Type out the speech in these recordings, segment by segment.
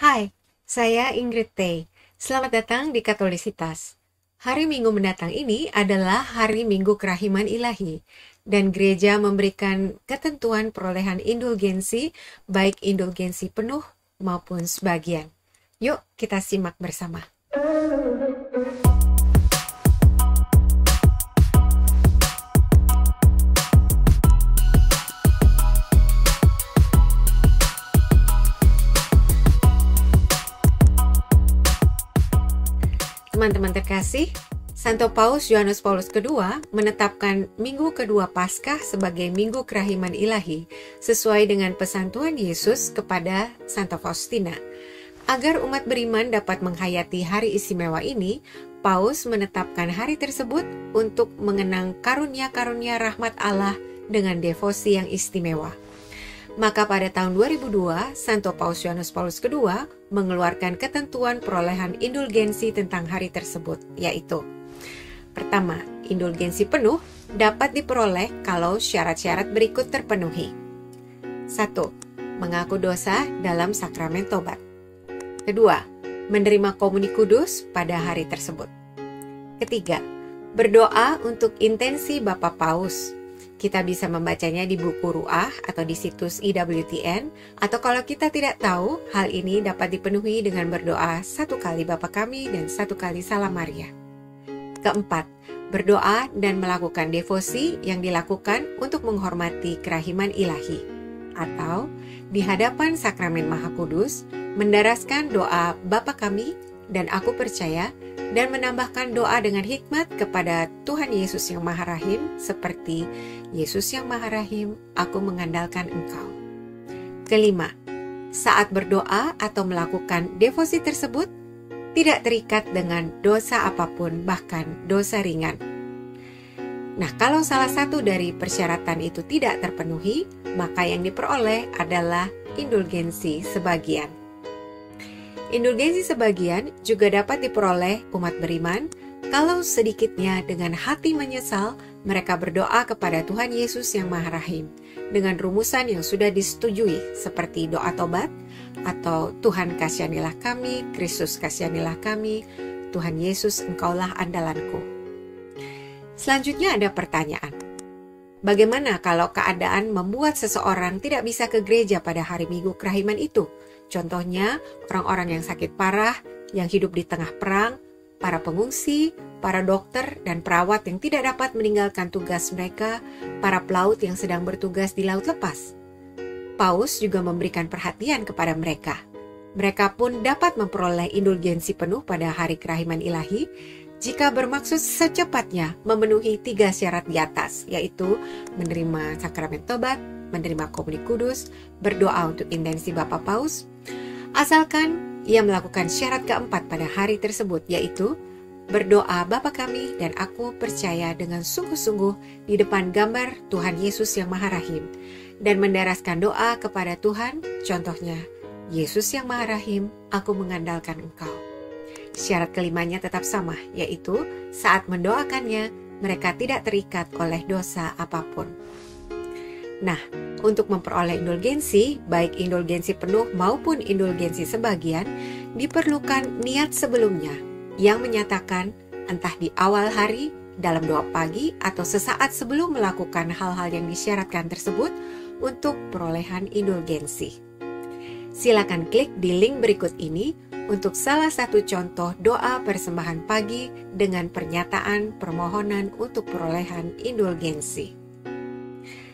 Hai, saya Ingrid Tay. Selamat datang di Katolisitas. Hari Minggu mendatang ini adalah Hari Minggu Kerahiman Ilahi, dan gereja memberikan ketentuan perolehan indulgensi, baik indulgensi penuh maupun sebagian. Yuk, kita simak bersama. Teman-teman terkasih, Santo Paus Yohanes Paulus II menetapkan minggu kedua Paskah sebagai minggu kerahiman ilahi sesuai dengan pesan Tuhan Yesus kepada Santo Faustina. Agar umat beriman dapat menghayati hari istimewa ini, Paus menetapkan hari tersebut untuk mengenang karunia-karunia rahmat Allah dengan devosi yang istimewa. Maka pada tahun 2002, Santo Paus Yohanes Paulus II mengeluarkan ketentuan perolehan indulgensi tentang hari tersebut, yaitu: pertama, indulgensi penuh dapat diperoleh kalau syarat-syarat berikut terpenuhi. 1. Mengaku dosa dalam sakramen tobat. 2. Menerima komuni kudus pada hari tersebut. 3. Berdoa untuk intensi Bapa Paus. Kita bisa membacanya di buku Ruah atau di situs IWTN, atau kalau kita tidak tahu, hal ini dapat dipenuhi dengan berdoa 1 kali Bapa Kami dan 1 kali Salam Maria. 4. Berdoa dan melakukan devosi yang dilakukan untuk menghormati kerahiman ilahi, atau di hadapan Sakramen Maha Kudus, mendaraskan doa Bapa Kami dan Aku Percaya, dan menambahkan doa dengan hikmat kepada Tuhan Yesus yang Maha Rahim, seperti: Yesus yang Maha Rahim, aku mengandalkan Engkau. 5. Saat berdoa atau melakukan devosi tersebut, tidak terikat dengan dosa apapun, bahkan dosa ringan. Nah, kalau salah satu dari persyaratan itu tidak terpenuhi, maka yang diperoleh adalah indulgensi sebagian. Indulgensi sebagian juga dapat diperoleh umat beriman kalau sedikitnya dengan hati menyesal mereka berdoa kepada Tuhan Yesus yang Maha Rahim dengan rumusan yang sudah disetujui, seperti doa tobat atau Tuhan kasihanilah kami, Kristus kasihanilah kami, Tuhan Yesus Engkaulah andalanku. Selanjutnya ada pertanyaan. Bagaimana kalau keadaan membuat seseorang tidak bisa ke gereja pada hari Minggu kerahiman itu? Contohnya, orang-orang yang sakit parah, yang hidup di tengah perang, para pengungsi, para dokter dan perawat yang tidak dapat meninggalkan tugas mereka, para pelaut yang sedang bertugas di laut lepas. Paus juga memberikan perhatian kepada mereka. Mereka pun dapat memperoleh indulgensi penuh pada hari kerahiman ilahi jika bermaksud secepatnya memenuhi 3 syarat di atas, yaitu menerima sakramen tobat, menerima komuni kudus, berdoa untuk intensi Bapa Paus, asalkan ia melakukan syarat keempat pada hari tersebut, yaitu berdoa Bapa Kami dan Aku Percaya dengan sungguh-sungguh di depan gambar Tuhan Yesus yang Maha Rahim, dan mendaraskan doa kepada Tuhan, contohnya: Yesus yang Maha Rahim, aku mengandalkan Engkau. Syarat kelimanya tetap sama, yaitu saat mendoakannya mereka tidak terikat oleh dosa apapun. Nah, untuk memperoleh indulgensi, baik indulgensi penuh maupun indulgensi sebagian, diperlukan niat sebelumnya yang menyatakan entah di awal hari, dalam doa pagi, atau sesaat sebelum melakukan hal-hal yang disyaratkan tersebut untuk perolehan indulgensi. Silakan klik di link berikut ini untuk salah satu contoh doa persembahan pagi dengan pernyataan permohonan untuk perolehan indulgensi.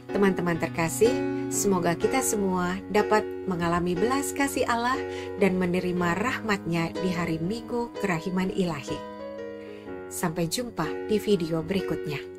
Teman-teman terkasih, semoga kita semua dapat mengalami belas kasih Allah dan menerima rahmat-Nya di hari Minggu Kerahiman Ilahi. Sampai jumpa di video berikutnya.